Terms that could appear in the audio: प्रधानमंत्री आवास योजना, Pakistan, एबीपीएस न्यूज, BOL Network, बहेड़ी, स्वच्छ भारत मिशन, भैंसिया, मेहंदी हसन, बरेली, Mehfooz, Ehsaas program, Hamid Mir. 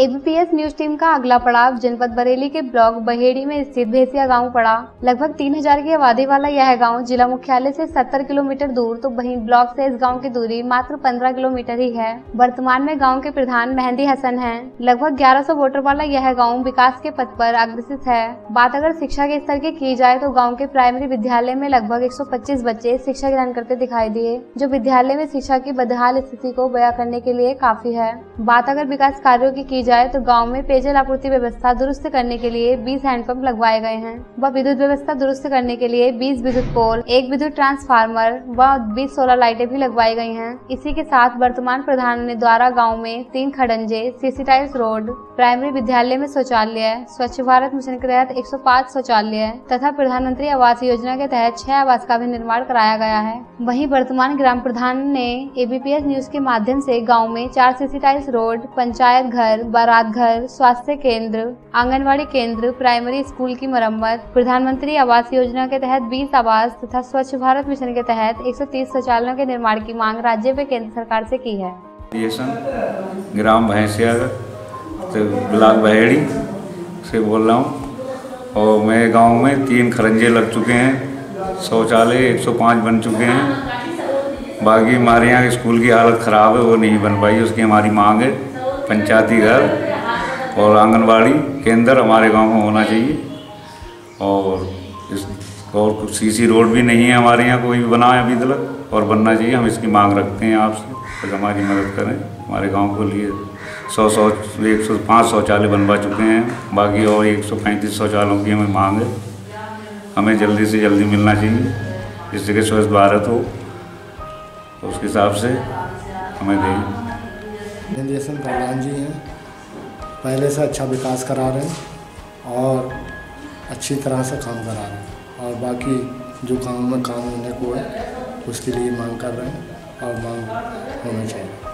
एबीपीएस न्यूज team का अगला पड़ाव जनपद बरेली के ब्लॉक बहेड़ी में स्थित भैंसिया गांव पड़ा। लगभग 3000 की आबादी वाला यह गांव जिला मुख्यालय से 70 किलोमीटर दूर तो वहीं ब्लॉक से इस गांव की दूरी मात्र 15 किलोमीटर ही है। वर्तमान में गांव के प्रधान मेहंदी हसन हैं। लगभग 1100 वोटर वाला यह गाँव विकास के पथ पर अग्रसित है। बात अगर शिक्षा के स्तर की जाए तो गाँव के प्राइमरी विद्यालय में लगभग 125 बच्चे शिक्षा ग्रहण करते दिखाई दिए, जो विद्यालय में शिक्षा की बदहाल स्थिति को बयां करने के लिए काफी है। बात अगर विकास कार्यों की जाए तो गांव में पेयजल आपूर्ति व्यवस्था दुरुस्त करने के लिए 20 हैंडपंप लगवाए गए हैं व विद्युत व्यवस्था दुरुस्त करने के लिए 20 विद्युत पोल, 1 विद्युत ट्रांसफार्मर व 20 सोलर लाइटें भी लगवाई गई हैं। इसी के साथ वर्तमान प्रधान ने द्वारा गांव में 3 खडंजे, सीसी टाइल्स रोड, प्राइमरी विद्यालय में शौचालय, स्वच्छ भारत मिशन के तहत 105 शौचालय तथा प्रधानमंत्री आवास योजना के तहत 6 आवास का भी निर्माण कराया गया है। वहीं वर्तमान ग्राम प्रधान ने एबीपीएस न्यूज के माध्यम से गाँव में 4 सीसी टाइल्स रोड, पंचायत घर, बारात घर, स्वास्थ्य केंद्र, आंगनवाड़ी केंद्र, प्राइमरी स्कूल की मरम्मत, प्रधानमंत्री आवास योजना के तहत 20 आवास तथा स्वच्छ भारत मिशन के तहत 130 शौचालयों के निर्माण की मांग राज्य व केंद्र सरकार से की है। ग्राम भैंसिया ब्लॉक बहेड़ी से बोल रहा हूँ और मेरे गांव में 3 खरंजे लग चुके हैं, शौचालय 105 बन चुके हैं। बाकी हमारे यहाँ स्कूल की हालत ख़राब है, वो नहीं बन पाई, उसकी हमारी मांग है। पंचायती घर और आंगनबाड़ी केंद्र हमारे गांव में होना चाहिए और कुछ सीसी रोड भी नहीं है हमारे यहाँ, कोई भी बना है अभी तक और बनना चाहिए। हम इसकी मांग रखते हैं आपसे, तो हमारी मदद करें। हमारे गांव के लिए 105 शौचालय बनवा चुके हैं, बाकी और 135 शौचालयों की हमें मांग है। हमें जल्दी से जल्दी मिलना चाहिए, जिससे कि स्वच्छ भारत हो, तो उसके हिसाब से हमें दें। मेहंदी हसन प्रधान जी हैं, पहले से अच्छा विकास करा रहे हैं और अच्छी तरह से काम करा रहे हैं और बाकी जो काम में काम होने को है उसके लिए मांग कर रहे हैं और मांग होना चाहिए।